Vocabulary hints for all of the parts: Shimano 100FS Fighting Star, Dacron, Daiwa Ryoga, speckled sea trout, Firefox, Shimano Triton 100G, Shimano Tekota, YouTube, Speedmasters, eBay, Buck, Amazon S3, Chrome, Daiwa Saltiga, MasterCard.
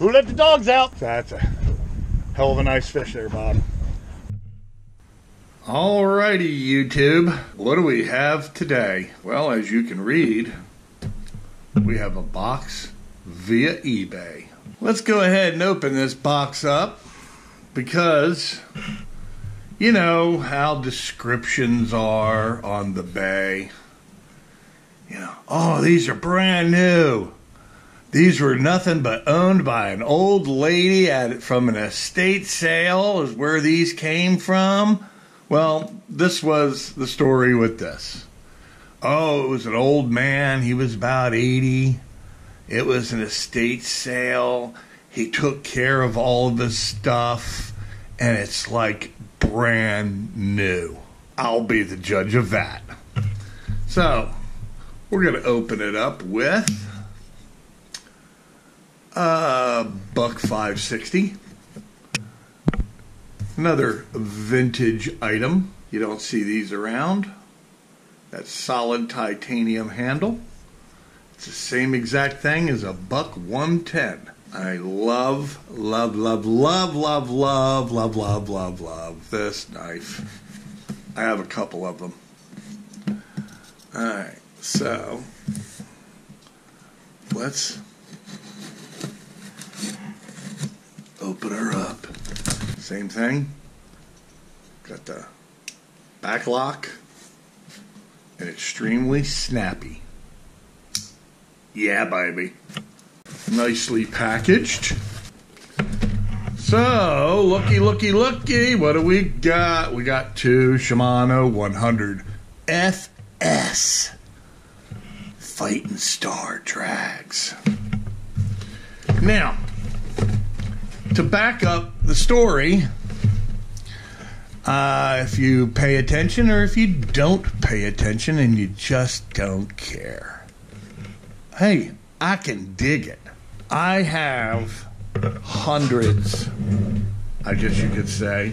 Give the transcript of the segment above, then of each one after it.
Who let the dogs out? That's a hell of a nice fish there, Bob. Alrighty, YouTube. What do we have today? Well, as you can read, we have a box via eBay. Let's go ahead and open this box up because you know how descriptions are on the bay. You know, oh, these are brand new. These were nothing but owned by an old lady from an estate sale is where these came from. Well, this was the story with this. Oh, it was an old man. He was about 80. It was an estate sale. He took care of all of his stuff, and it's like brand new. I'll be the judge of that. So, we're going to open it up with Buck 560, another vintage item. You don't see these around. That solid titanium handle. It's the same exact thing as a Buck 110. I love this knife. I have a couple of them. All right, so let's open her up. Same thing. Got the back lock and extremely snappy. Yeah, baby. Nicely packaged. So, looky. What do we got? We got two Shimano 100FS Fighting Star drags. Now, to back up the story, if you pay attention or if you don't pay attention and you just don't care, hey, I can dig it. I have hundreds, I guess you could say,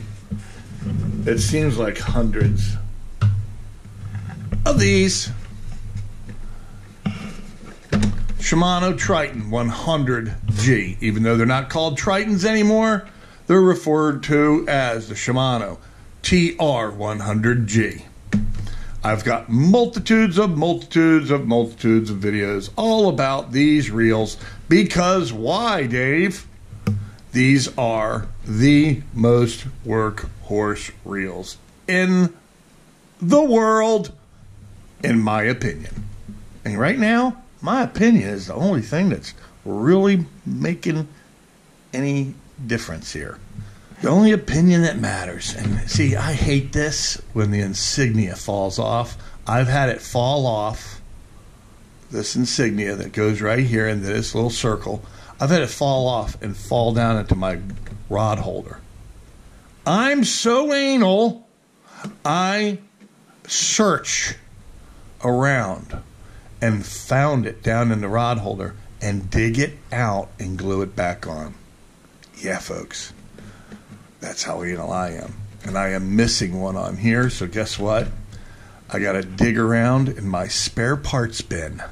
it seems like hundreds of these Shimano Triton 100G. Even though they're not called Tritons anymore, they're referred to as the Shimano TR 100G. I've got multitudes of videos all about these reels because why, Dave? These are the most workhorse reels in the world, in my opinion. And right now, my opinion is the only thing that's really making any difference here. The only opinion that matters. And see, I hate this when the insignia falls off. I've had it fall off, this insignia that goes right here into this little circle. I've had it fall off and fall down into my rod holder. I'm so anal, I search around and found it down in the rod holder and dig it out and glue it back on. Yeah, folks, that's how anal I am. And I am missing one on here, so guess what? I gotta dig around in my spare parts bin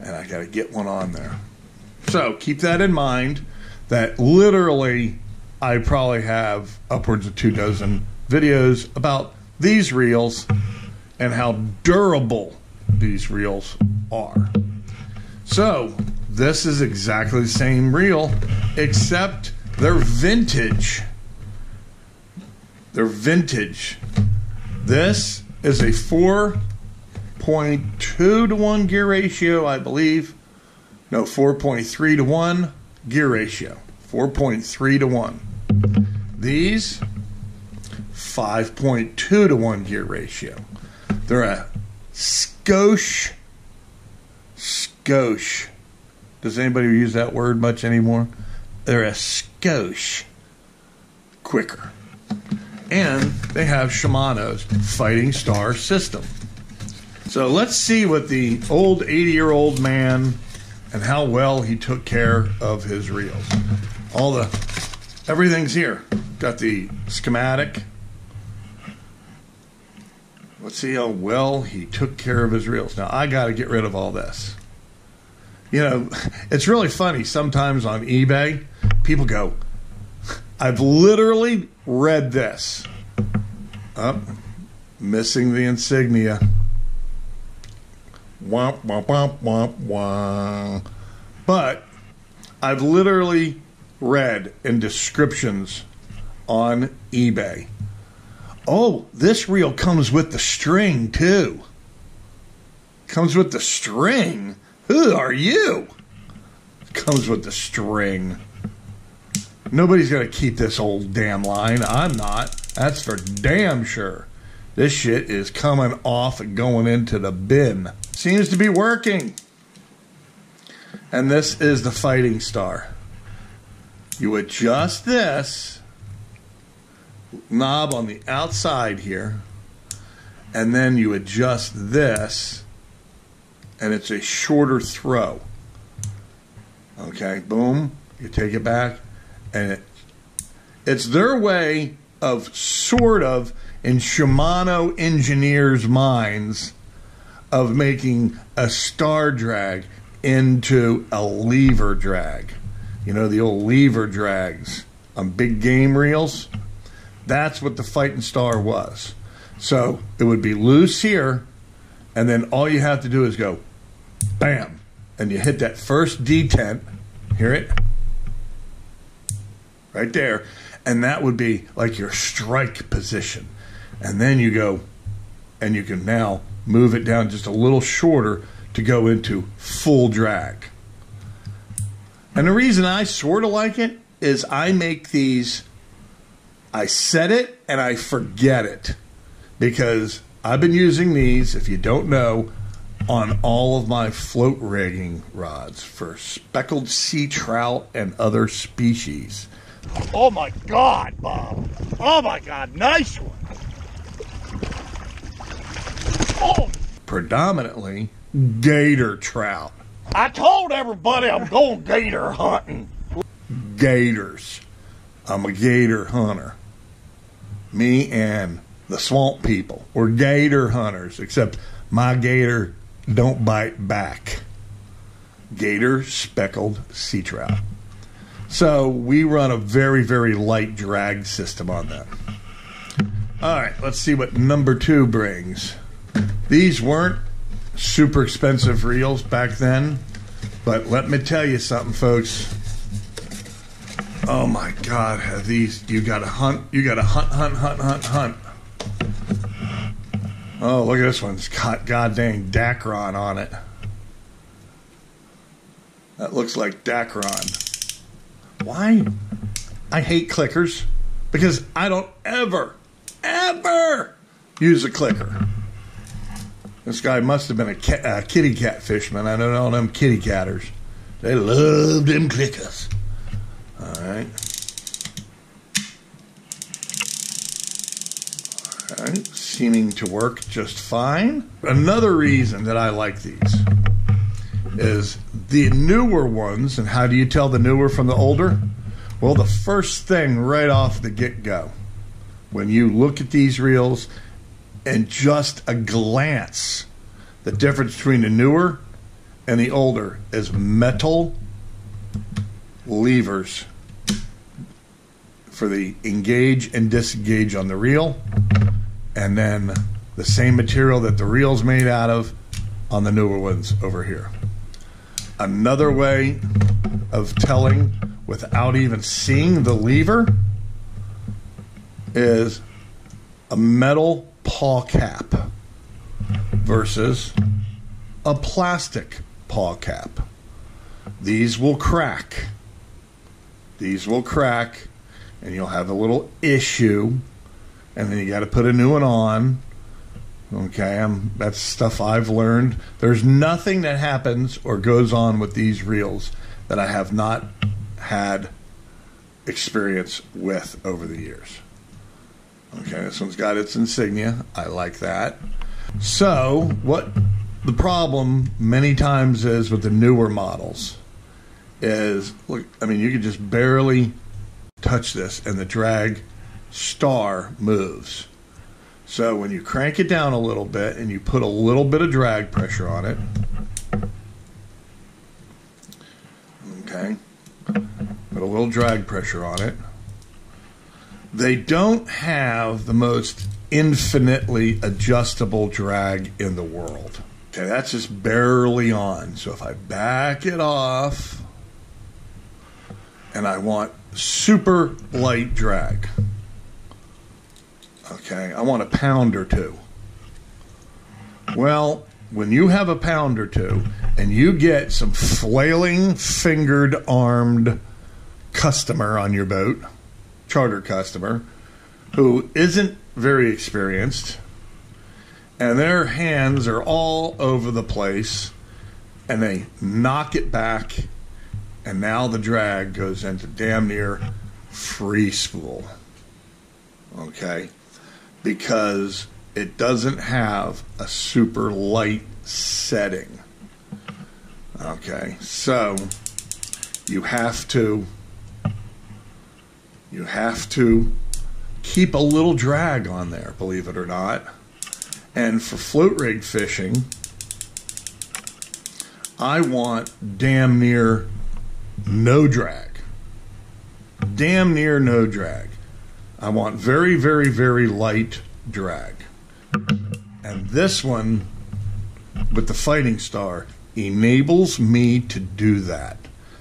and I gotta get one on there. So keep that in mind, that literally I probably have upwards of 24 videos about these reels and how durable these reels are. So this is exactly the same reel, except they're vintage. They're vintage. This is a 4.2 to 1 gear ratio, I believe. No, 4.3 to 1 gear ratio. 4.3 to 1. These, 5.2 to 1 gear ratio. They're a skosh. Does anybody use that word much anymore? They're a skosh quicker. And they have Shimano's Fighting Star system. So let's see what the old 80-year-old man and how well he took care of his reels. Everything's here. Got the schematic. Let's see how well he took care of his reels. Now, I got to get rid of all this. You know, it's really funny. Sometimes on eBay, people go, I've literally read this. Oh, missing the insignia. Womp, womp, womp, womp, womp. But I've literally read in descriptions on eBay, oh, this reel comes with the string too. Comes with the string? Who are you? Comes with the string. Nobody's going to keep this old damn line. I'm not. That's for damn sure. This shit is coming off and going into the bin. Seems to be working. And this is the Fighting Star. You adjust this knob on the outside here, and then you adjust this, and it's a shorter throw. Okay, boom. You take it back, and it's their way of sort of, in Shimano engineers' minds, of making a star drag into a lever drag. You know, the old lever drags on big game reels. That's what the Fighting Star was. So it would be loose here, and then all you have to do is go bam, and you hit that first detent. Hear it? Right there. And that would be like your strike position. And then you go, and you can now move it down just a little shorter to go into full drag. And the reason I sort of like it is I make these, I set it and I forget it, because I've been using these, if you don't know, on all of my float rigging rods for speckled sea trout and other species. Oh my God, Bob. Oh my God, nice one. Oh. Predominantly gator trout. I told everybody I'm going gator hunting. Gators. I'm a gator hunter. Me and the swamp people were gator hunters, except my gator don't bite back. Gator speckled sea trout. So we run a very, very light drag system on that. All right, let's see what number two brings. These weren't super expensive reels back then, but let me tell you something, folks. Oh my God, have these, you gotta hunt. Oh, look at this one. It's got goddamn Dacron on it. That looks like Dacron. Why? I hate clickers because I don't ever, ever use a clicker. This guy must have been a kitty cat fisherman. I know all them kitty catters. They love them clickers. All right. All right. Seeming to work just fine. Another reason that I like these is the newer ones, and how do you tell the newer from the older? Well, the first thing right off the get-go, when you look at these reels, and just a glance, the difference between the newer and the older is metal levers for the engage and disengage on the reel, and then the same material that the reel's made out of on the newer ones over here. Another way of telling without even seeing the lever is a metal paw cap versus a plastic paw cap. These will crack. These will crack, and you'll have a little issue, and then you got to put a new one on. Okay, that's stuff I've learned. There's nothing that happens or goes on with these reels that I have not had experience with over the years. Okay, this one's got its insignia. I like that. So, what the problem many times is with the newer models is, look, I mean, you can just barely touch this and the drag star moves. So when you crank it down a little bit and you put a little bit of drag pressure on it, okay? Put a little drag pressure on it. They don't have the most infinitely adjustable drag in the world. Okay, that's just barely on. So if I back it off and I want super light drag, okay, I want a pound or two. Well, when you have a pound or two and you get some flailing, fingered, armed customer on your boat, charter customer, who isn't very experienced, and their hands are all over the place, and they knock it back, and now the drag goes into damn near free spool, okay? Because it doesn't have a super light setting, okay? So you have to keep a little drag on there, believe it or not. And for float rig fishing, I want damn near no drag. Damn near no drag. I want very, very, very light drag. And this one with the Fighting Star enables me to do that.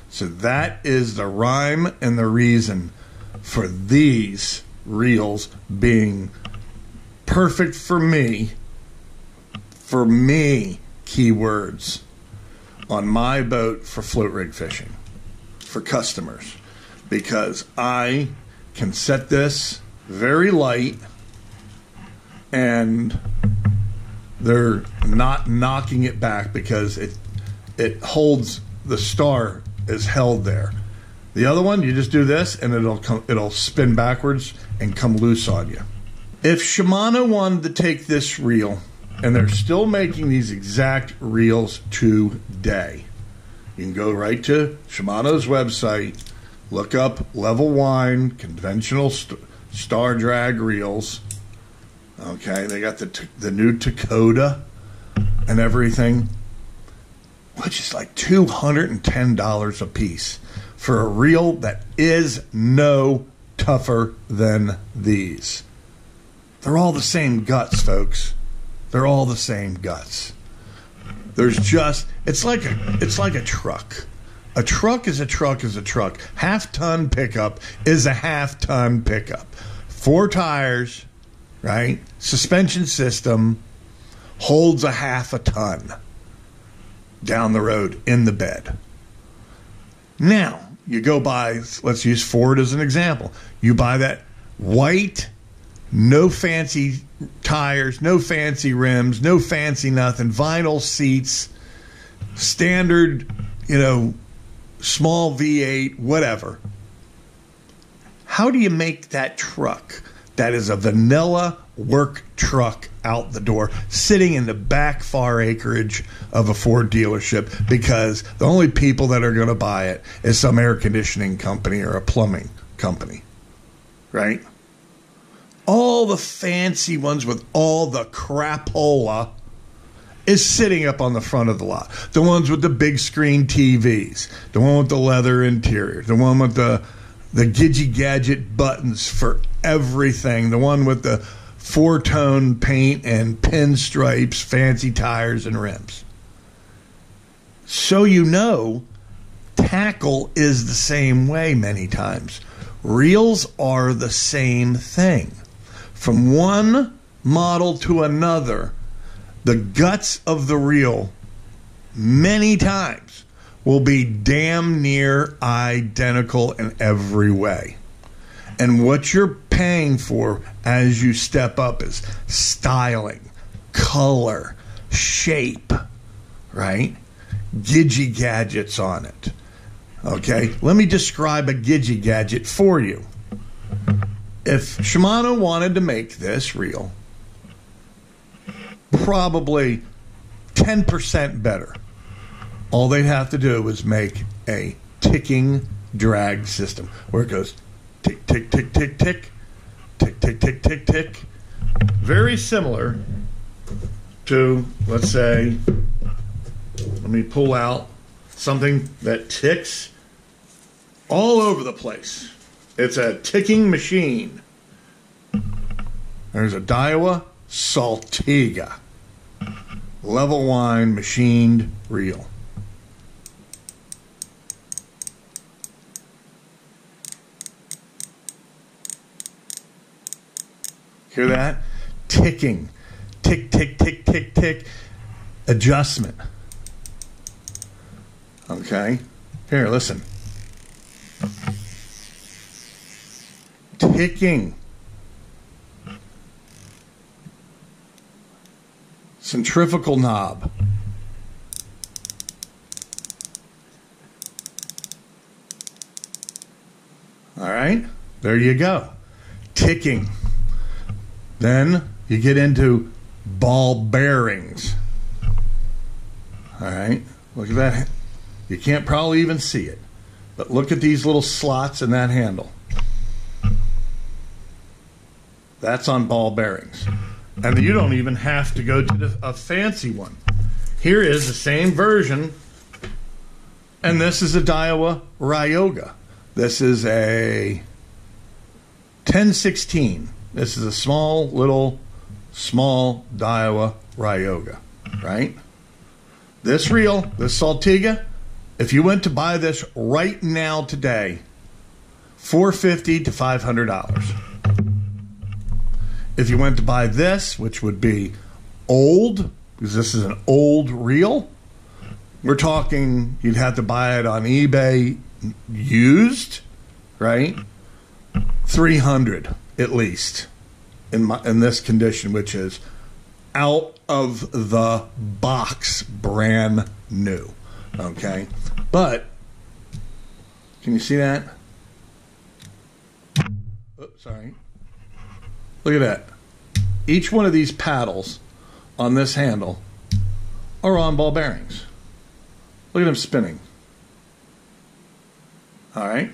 So that is the rhyme and the reason for these reels being perfect for me, keywords, on my boat for float rig fishing, for customers, because I can set this very light and they're not knocking it back because it holds, the star is held there. The other one, you just do this and it'll spin backwards and come loose on you. If Shimano wanted to take this reel, and they're still making these exact reels today, you can go right to Shimano's website, look up level line conventional star drag reels. Okay, they got the new Tekota and everything, which is like $210 a piece for a reel that is no tougher than these. They're all the same guts, folks. They're all the same guts. There's just, it's like a truck. A truck is a truck is a truck. Half-ton pickup is a half-ton pickup. 4 tires, right? Suspension system holds a half a ton down the road in the bed. Now, you go buy, let's use Ford as an example. You buy that white, no fancy tires, no fancy rims, no fancy nothing, vinyl seats, standard, you know, small V8, whatever. How do you make that truck that is a vanilla work truck out the door, sitting in the back far acreage of a Ford dealership, because the only people that are going to buy it is some air conditioning company or a plumbing company, right? All the fancy ones with all the crapola is sitting up on the front of the lot. The ones with the big screen TVs, the one with the leather interior, the one with the Gidget Gadget buttons for everything, the one with the 4-tone paint and pinstripes, fancy tires and rims. So you know, tackle is the same way many times. Reels are the same thing. From one model to another, the guts of the reel many times will be damn near identical in every way. And what you're paying for as you step up is styling, color, shape, right? Gidget gadgets on it. Okay, let me describe a Gidget gadget for you. If Shimano wanted to make this reel probably 10% better, all they'd have to do is make a ticking drag system where it goes tick, tick, tick, tick, tick, tick, tick, tick, tick, tick. Very similar to, let's say, let me pull out something that ticks all over the place. It's a ticking machine. There's a Daiwa Saltiga level line machined reel. Hear that? Ticking. Tick, tick, tick, tick, tick. Adjustment. Okay. Here, listen. Ticking. Centrifugal knob. All right. There you go. Ticking. Then you get into ball bearings. All right. Look at that. You can't probably even see it, but look at these little slots in that handle. That's on ball bearings. And you don't even have to go to a fancy one. Here is the same version, and this is a Daiwa Ryoga. This is a 10/16. This is a small, little, small Daiwa Ryoga, right? This reel, this Saltiga, if you went to buy this right now today, $450 to $500. If you went to buy this, which would be old, because this is an old reel, we're talking you'd have to buy it on eBay used, right? $300. At least in this condition, which is out of the box, brand new. Okay, but can you see that? Oops, sorry. Look at that. Each one of these paddles on this handle are on ball bearings. Look at them spinning. All right.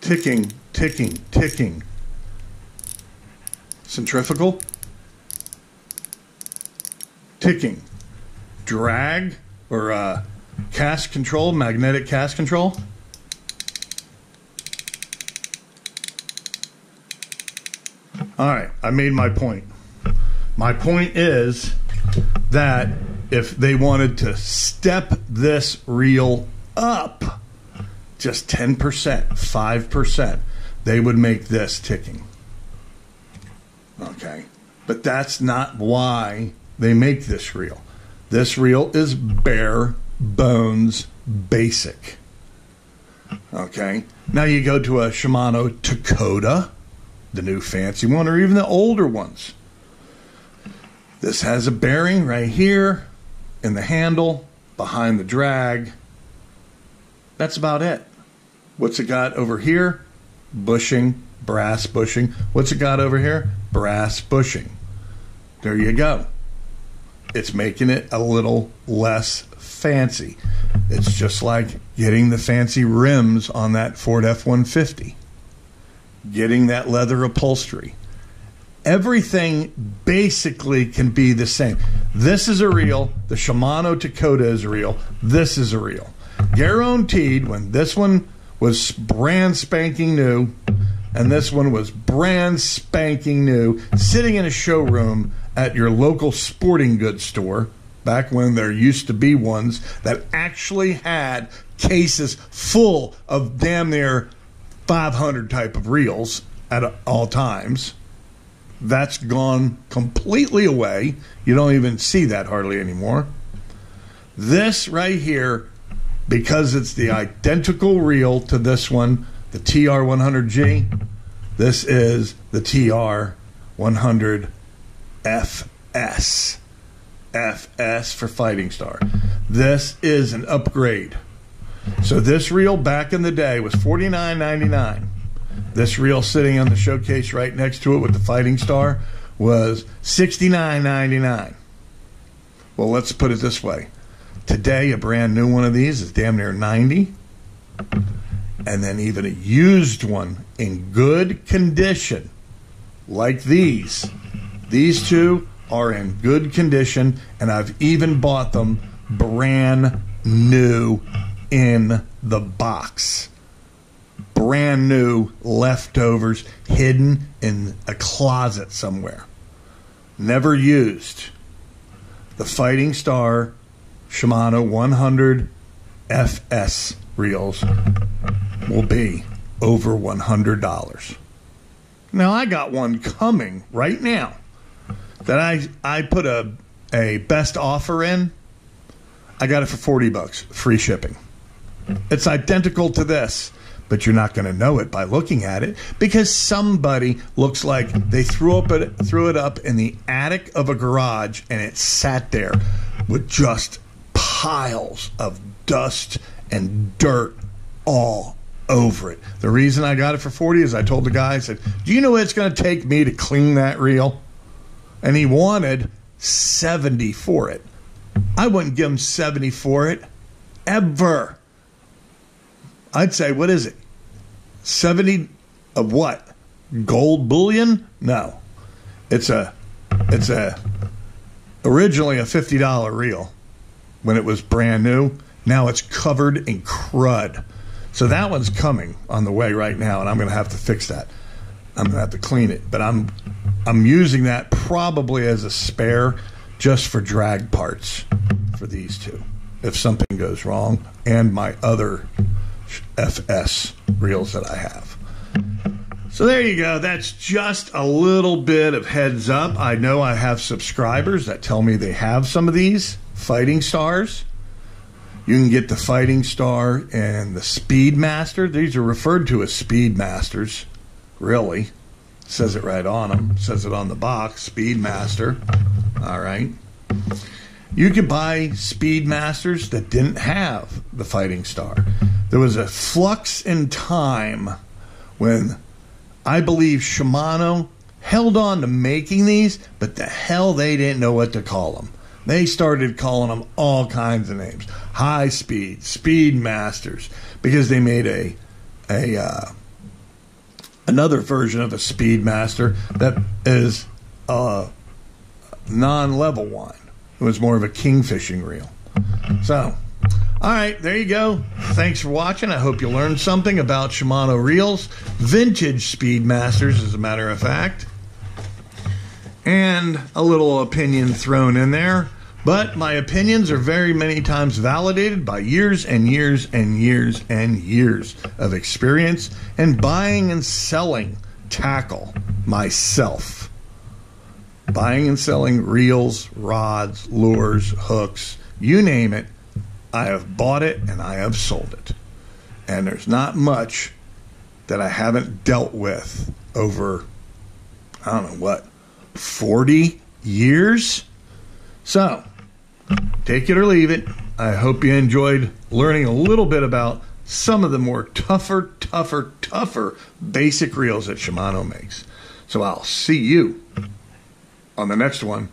Ticking, ticking, ticking. Centrifugal. Ticking. Drag or cast control, magnetic cast control. All right, I made my point. My point is that if they wanted to step this reel up, just 10%, 5%, they would make this ticking. Okay, but that's not why they make this reel. This reel is bare bones basic. Okay, now you go to a Shimano Tekota, the new fancy one, or even the older ones. This has a bearing right here in the handle, behind the drag. That's about it. What's it got over here? Bushing, brass bushing. What's it got over here? Brass bushing. There you go. It's making it a little less fancy. It's just like getting the fancy rims on that Ford F-150. Getting that leather upholstery. Everything basically can be the same. This is a reel. The Shimano Tekota is a reel. This is a reel. Guaranteed, when this one was brand spanking new and this one was brand spanking new, sitting in a showroom at your local sporting goods store, back when there used to be ones that actually had cases full of damn near 500 type of reels at all times. That's gone completely away. You don't even see that hardly anymore. This right here, because it's the identical reel to this one, the TR100G, this is the TR100FS. FS for Fighting Star. This is an upgrade. So this reel back in the day was $49.99. This reel sitting on the showcase right next to it with the Fighting Star was $69.99. Well, let's put it this way. Today, a brand new one of these is damn near 90. And then even a used one in good condition, like these two are in good condition, and I've even bought them brand new in the box. Brand new leftovers hidden in a closet somewhere. Never used. The Fighting Star Shimano 100FS reels will be over $100. Now, I got one coming right now that I put a best offer in. I got it for 40 bucks, free shipping. It's identical to this, but you're not going to know it by looking at it because somebody looks like they threw it up in the attic of a garage, and it sat there with just piles of dust and dirt all over it. The reason I got it for 40 is I told the guy, I said, do you know what it's going to take me to clean that reel? And he wanted 70 for it. I wouldn't give him 70 for it ever. I'd say, what is it? 70 of what? Gold bullion? No. It's originally a $50 reel when it was brand new. Now it's covered in crud. So that one's coming on the way right now, and I'm going to have to fix that. I'm going to have to clean it. But I'm using that probably as a spare just for drag parts for these two. If something goes wrong, and my other FS reels that I have. So there you go. That's just a little bit of heads up. I know I have subscribers that tell me they have some of these Fighting Stars. You can get the Fighting Star and the Speedmaster. These are referred to as Speedmasters, really. It says it right on them. It says it on the box, Speedmaster. All right. You could buy Speedmasters that didn't have the Fighting Star. There was a flux in time when I believe Shimano held on to making these, but the hell they didn't know what to call them. They started calling them all kinds of names. High Speed, Speedmasters, because they made another version of a Speedmaster that is a non-level one. It was more of a kingfishing reel. So, all right, there you go. Thanks for watching. I hope you learned something about Shimano reels, vintage Speedmasters, as a matter of fact, and a little opinion thrown in there. But my opinions are very many times validated by years and years and years and years of experience in buying and selling tackle myself. Buying and selling reels, rods, lures, hooks, you name it. I have bought it and I have sold it. And there's not much that I haven't dealt with over, I don't know what, 40 years? So, take it or leave it. I hope you enjoyed learning a little bit about some of the more tougher basic reels that Shimano makes. So I'll see you on the next one.